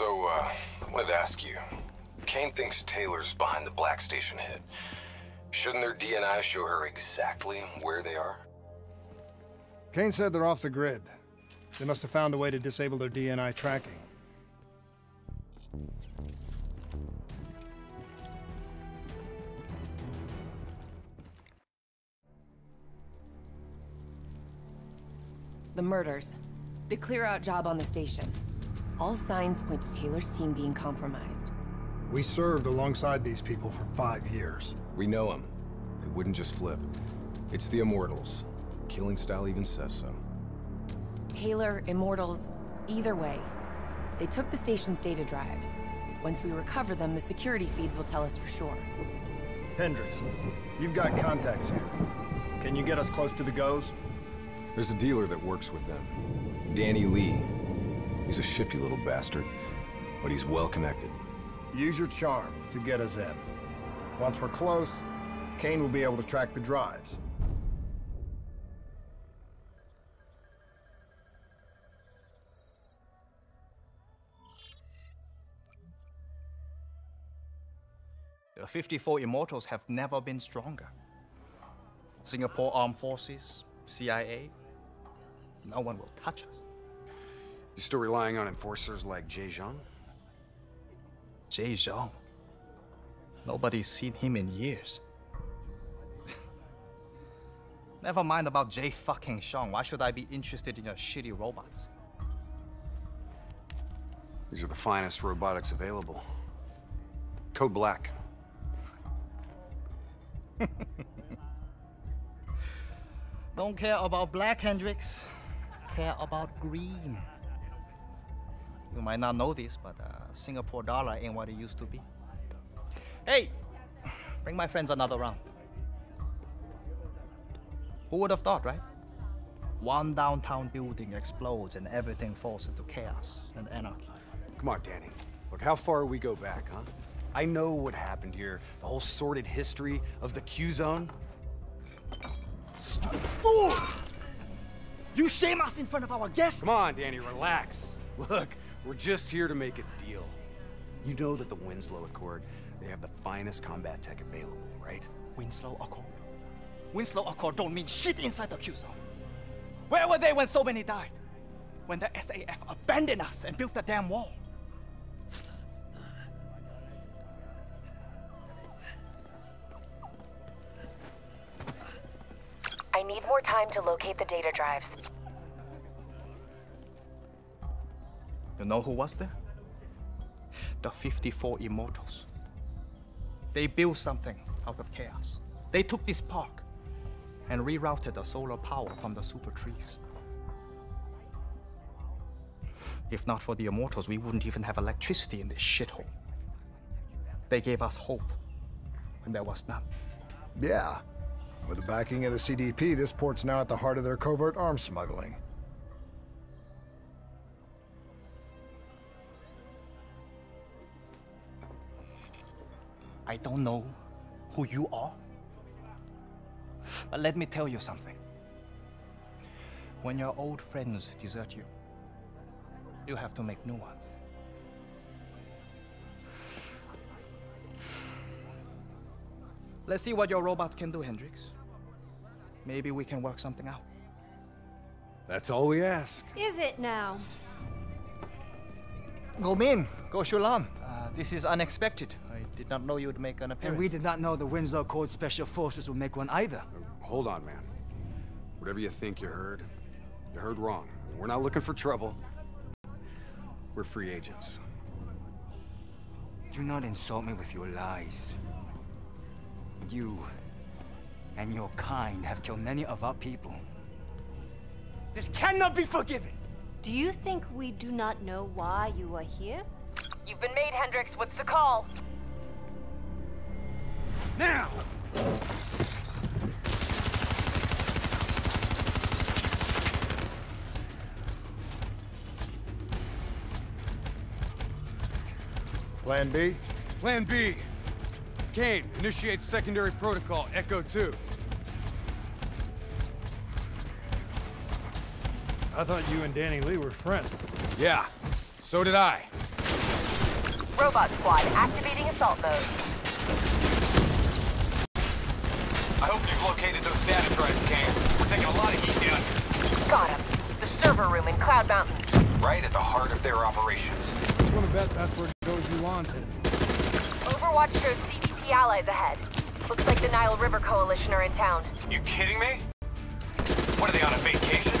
So, I wanted to ask you. Kane thinks Taylor's behind the Black Station hit. Shouldn't their DNI show her exactly where they are? Kane said they're off the grid. They must have found a way to disable their DNI tracking. The murders. The clear-out job on the station. All signs point to Taylor's team being compromised. We served alongside these people for 5 years. We know them. They wouldn't just flip. It's the Immortals. Killing style even says so. Taylor, Immortals, either way. They took the station's data drives. Once we recover them, the security feeds will tell us for sure. Hendricks, you've got contacts here. Can you get us close to the Gohs? There's a dealer that works with them. Danny Lee. He's a shifty little bastard, but he's well connected. Use your charm to get us in. Once we're close, Kane will be able to track the drives. The 54 Immortals have never been stronger. Singapore Armed Forces, CIA, no one will touch us. You still relying on enforcers like Jay Zhang? Jay Zhang? Nobody's seen him in years. Never mind about Jay fucking Zhang. Why should I be interested in your shitty robots? These are the finest robotics available. Code Black. Don't care about black, Hendricks. Care about green. You might not know this, but Singapore dollar ain't what it used to be. Hey, bring my friends another round. Who would have thought, right? One downtown building explodes and everything falls into chaos and anarchy. Come on, Danny. Look, how far we go back, huh? I know what happened here. The whole sordid history of the Q-Zone. Stupid fool! You shame us in front of our guests! Come on, Danny, relax. Look, we're just here to make a deal. You know that the Winslow Accord, they have the finest combat tech available, right? Winslow Accord? Winslow Accord don't mean shit inside the Q-Zone. Where were they when so many died? When the SAF abandoned us and built the damn wall? I need more time to locate the data drives. You know who was there? The 54 Immortals. They built something out of chaos. They took this park and rerouted the solar power from the super trees. If not for the Immortals, we wouldn't even have electricity in this shithole. They gave us hope when there was none. Yeah. With the backing of the CDP, this port's now at the heart of their covert arms smuggling. I don't know who you are, but let me tell you something. When your old friends desert you, you have to make new ones. Let's see what your robots can do, Hendricks. Maybe we can work something out. That's all we ask. Is it now? Goh Min, Goh Xiulan. This is unexpected. I did not know you'd make an appearance. And we did not know the Windsor Cold Special Forces would make one either. Hold on, man. Whatever you think you heard wrong. We're not looking for trouble. We're free agents. Do not insult me with your lies. You and your kind have killed many of our people. This cannot be forgiven! Do you think we do not know why you are here? You've been made, Hendricks. What's the call? Now! Plan B? Plan B. Kane, initiate secondary protocol, Echo 2. I thought you and Danny Lee were friends. Yeah, so did I. Robot squad activating assault mode. I hope you've located those data drives, Kang. We're taking a lot of heat down here. Got him. The server room in Cloud Mountain. Right at the heart of their operations. I just want to bet that's where Goh Xiulan's hit. Overwatch shows CDP allies ahead. Looks like the Nile River Coalition are in town. You kidding me? What, are they on a vacation?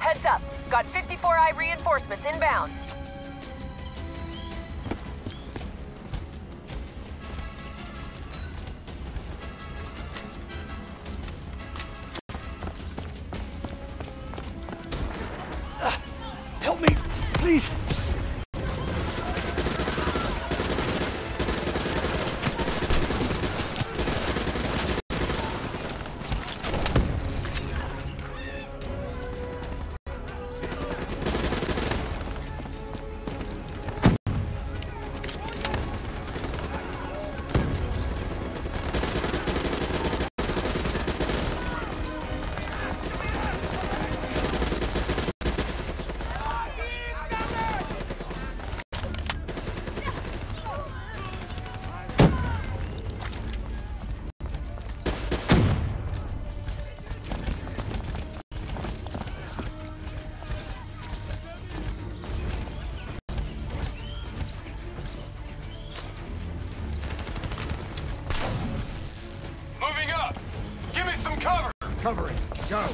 Heads up, got 54I reinforcements inbound. Help me, please. Cover it. Go.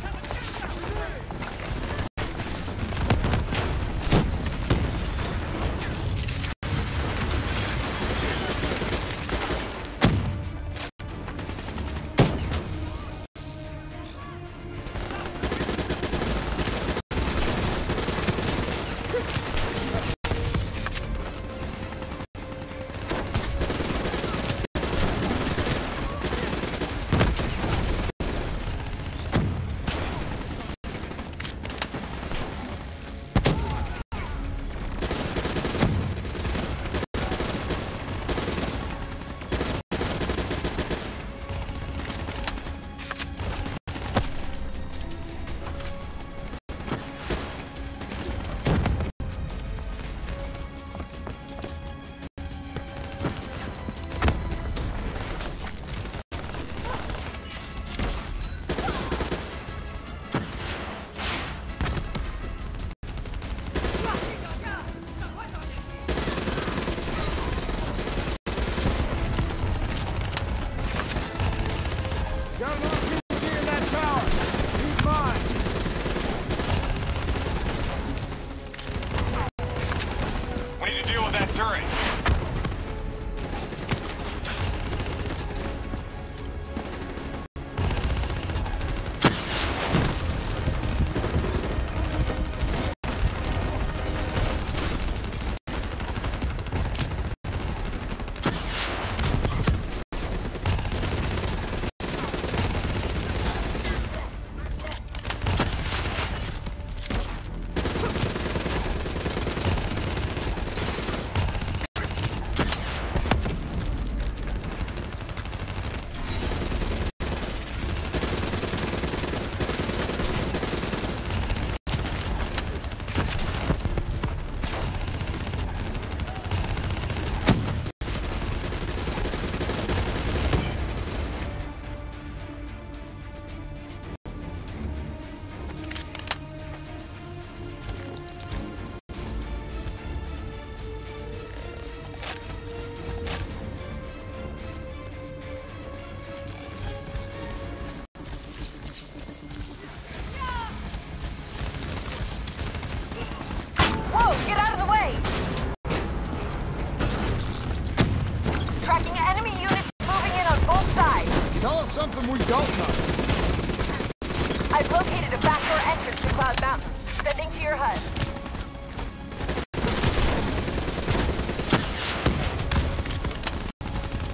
and we don't know. I've located a backdoor entrance to Cloud Mountain. Sending to your HUD.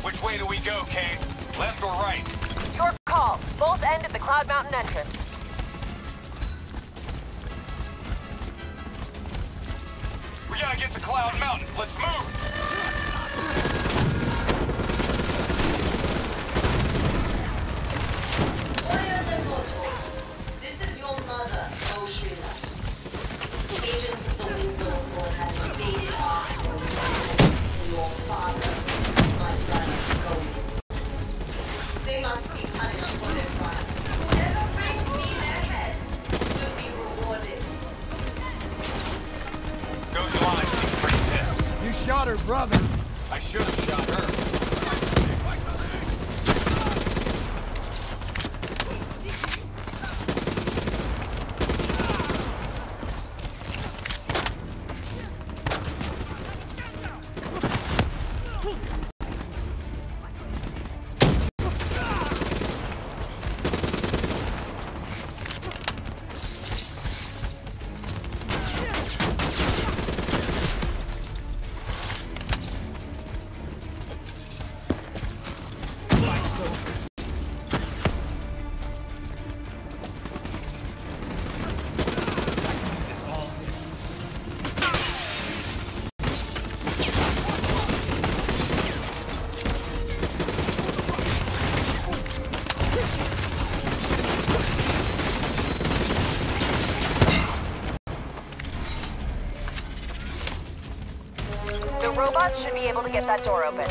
Which way do we go, Kate? Left or right? Your call. Both end of the Cloud Mountain entrance. We gotta get to Cloud Mountain. Let's move! Robots should be able to get that door open.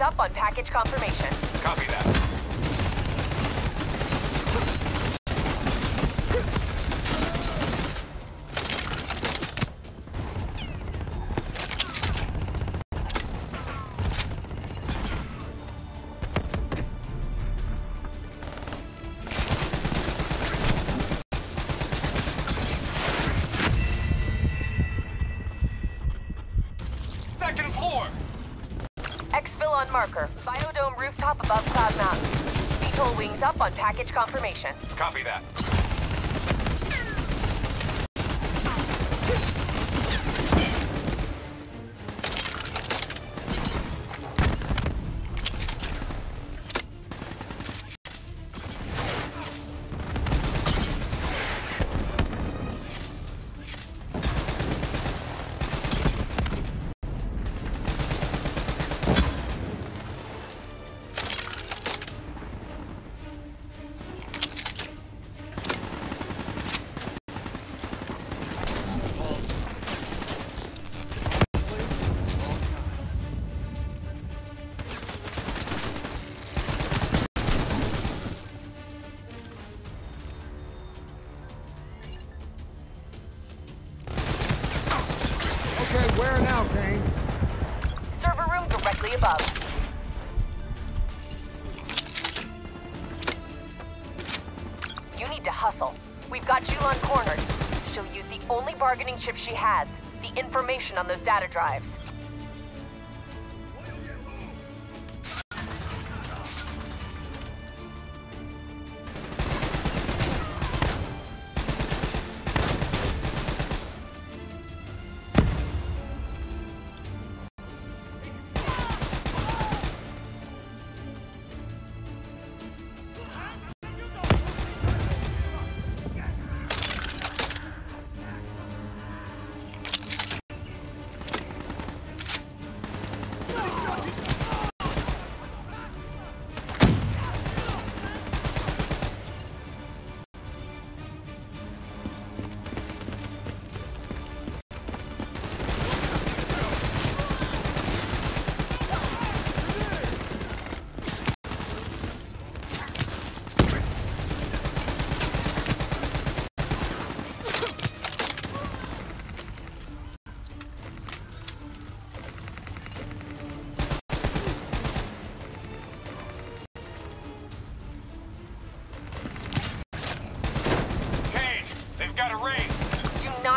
Up on package confirmation. Copy that. Second floor. Exfil on marker. Biodome rooftop above Cloud Mountain. VTOL wings up on package confirmation. Copy that. directly above. You need to hustle. We've got Xiulan cornered. She'll use the only bargaining chip she has, the information on those data drives.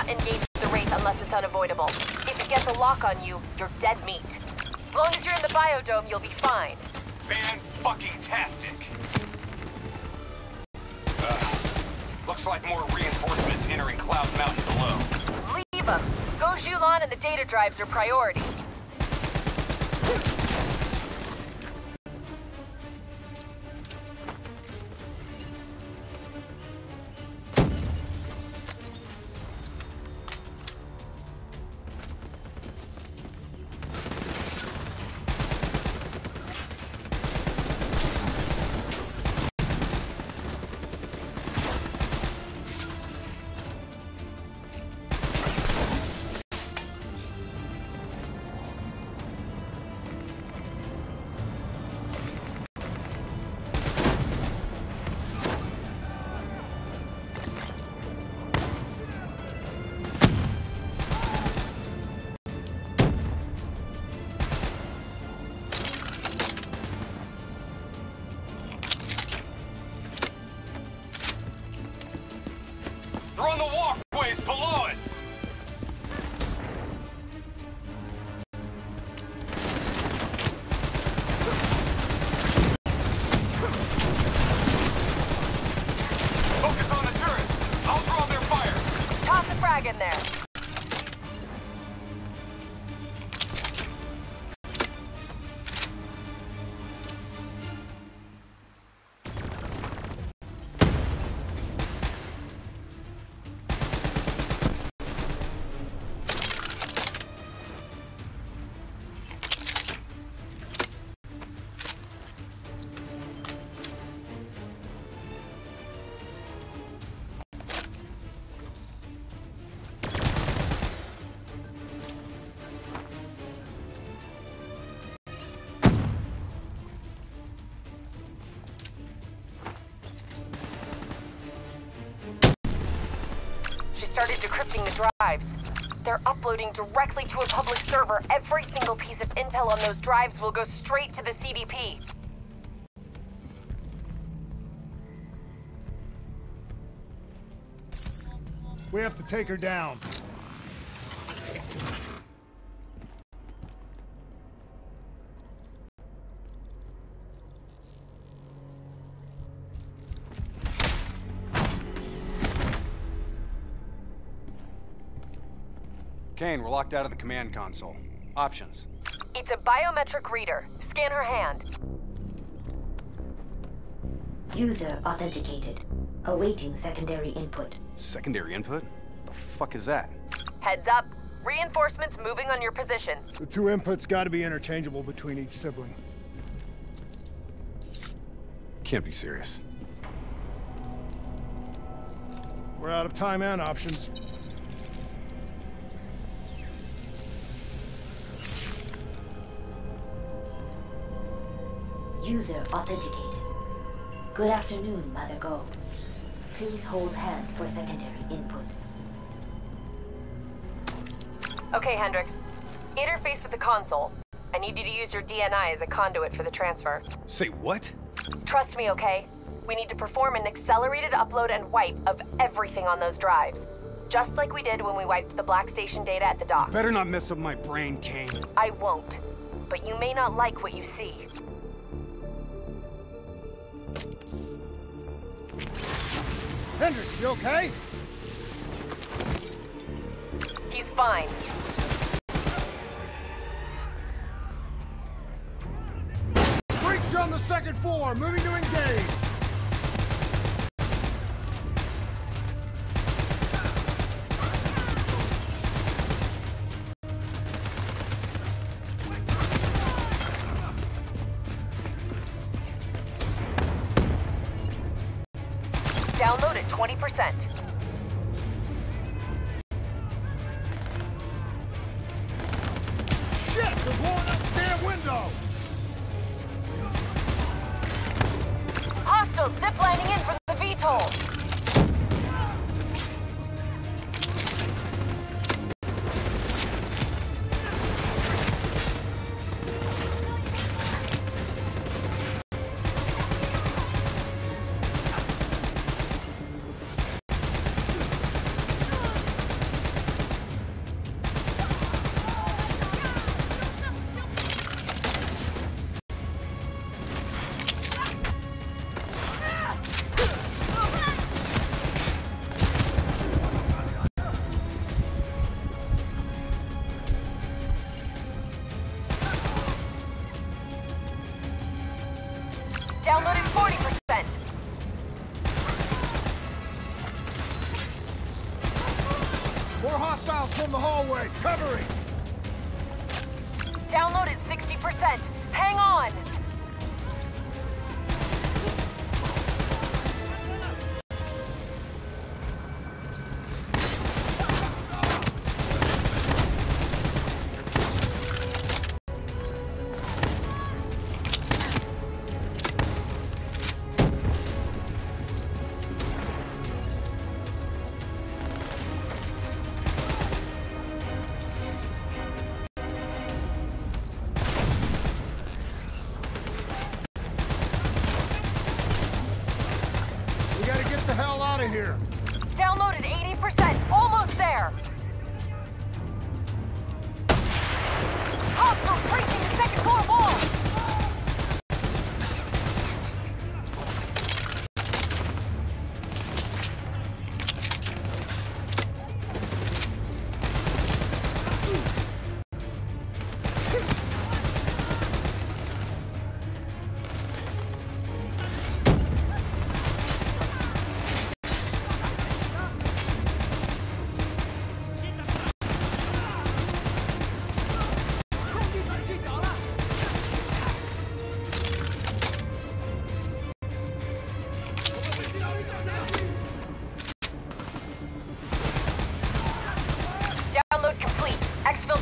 Engage the Wraith unless it's unavoidable. If it gets a lock on you, you're dead meat. As long as you're in the biodome, you'll be fine. Fan-fucking-tastic. Looks like more reinforcements entering Cloud Mountain below. Leave them. Goh Xiulan and the data drives are priority. Started decrypting the drives. They're uploading directly to a public server. Every single piece of intel on those drives will go straight to the CDP. We have to take her down. Kane, we're locked out of the command console. Options. It's a biometric reader. Scan her hand. User authenticated. Awaiting secondary input. Secondary input? The fuck is that? Heads up. Reinforcements moving on your position. The two inputs gotta be interchangeable between each sibling. Can't be serious. We're out of time and options. User authenticated. Good afternoon, Mother Goh. Please hold hand for secondary input. Okay, Hendricks. Interface with the console. I need you to use your DNI as a conduit for the transfer. Say what? Trust me, okay? We need to perform an accelerated upload and wipe of everything on those drives. Just like we did when we wiped the Black Station data at the dock. Better not mess up my brain, Kane. I won't. But you may not like what you see. Hendricks, you okay? He's fine. Breach on the second floor, moving to engage. Download at 20%. Shit! They're blowing up the damn window! Hostiles ziplining in from the VTOL. Covering! Download at 60%. Hang on! Here. Downloaded 80%. Almost there. Hostiles breaching the second floor wall.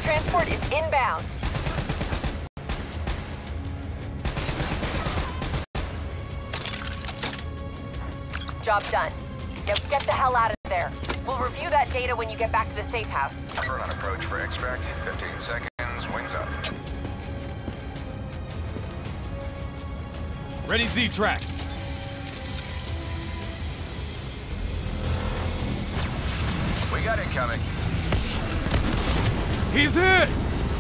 Transport is inbound. Job done. Now get the hell out of there. We'll review that data when you get back to the safe house. We're on approach for extract. 15 seconds. Wings up. Ready, Z-Tracks. We got it coming. He's in!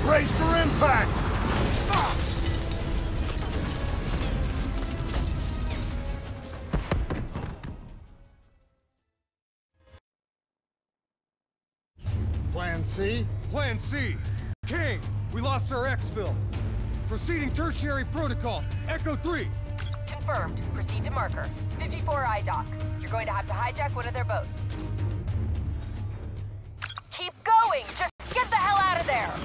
Brace for impact! Plan C? Plan C! King, we lost our exfil. Proceeding tertiary protocol, Echo 3. Confirmed. Proceed to marker. 54 I dock. You're going to have to hijack one of their boats. Keep going! Just get the hell out of there!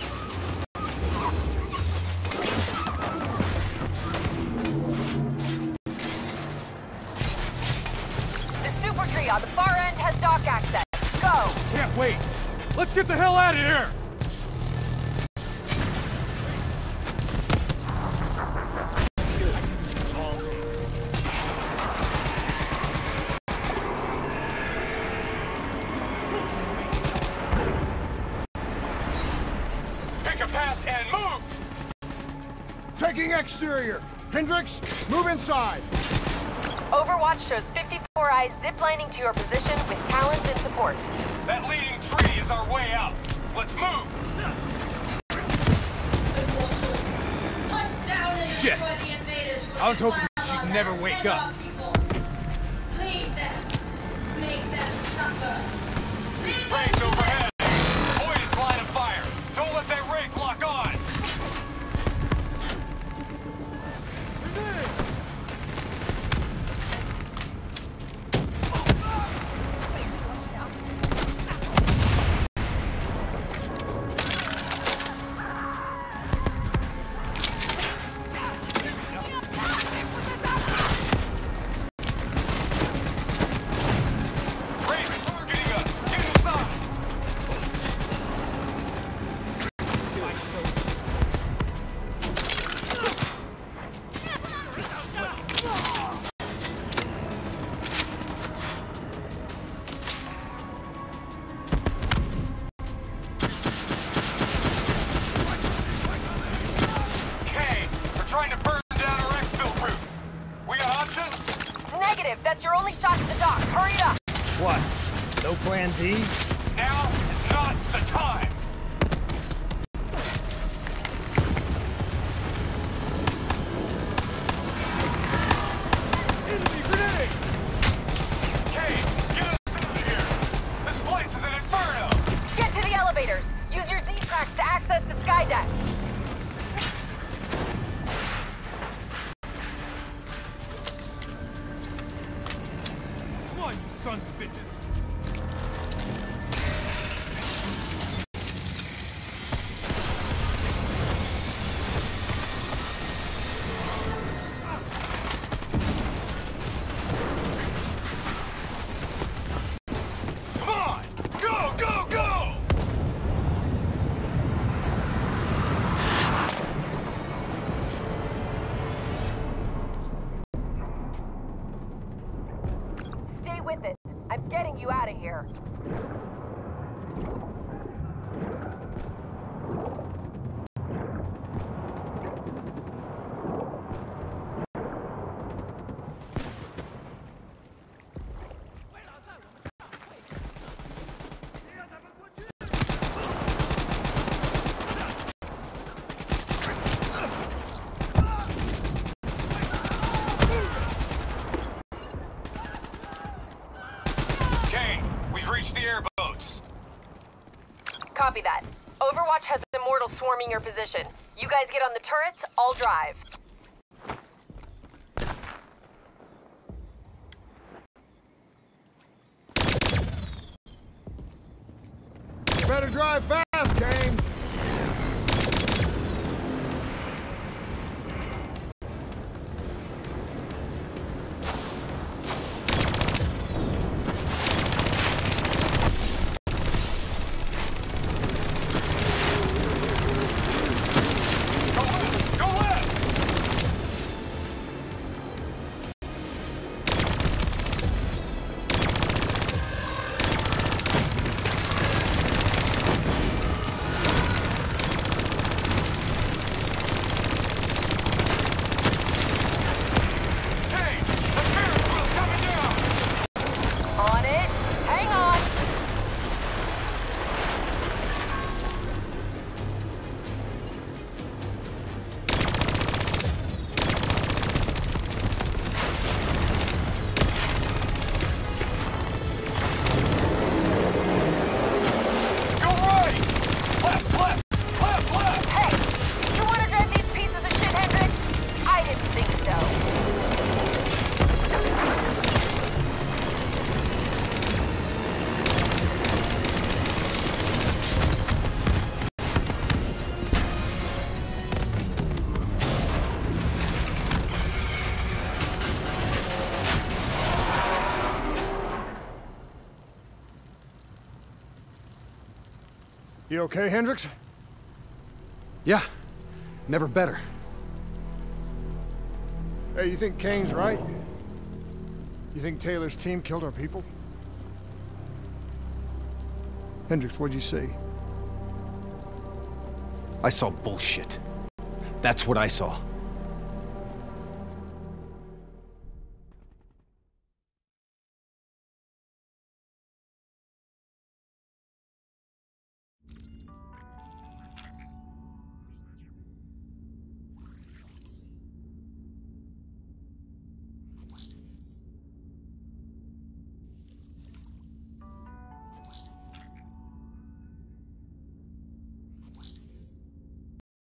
The super tree on the far end has dock access. Go! Can't wait! Let's get the hell out of here! Taking exterior. Hendricks, move inside. Overwatch shows 54 eyes ziplining to your position with Talons in support. That leading tree is our way out. Let's move. Shit. I was hoping she'd never wake up. Rake's overhead. Avoid its line of fire. Don't let that rake lock on. Copy that. Overwatch has Immortals swarming your position. You guys get on the turrets, I'll drive. You better drive fast, game. You okay, Hendricks? Yeah, never better. Hey, you think Kane's right? You think Taylor's team killed our people? Hendricks, what'd you see? I saw bullshit. That's what I saw.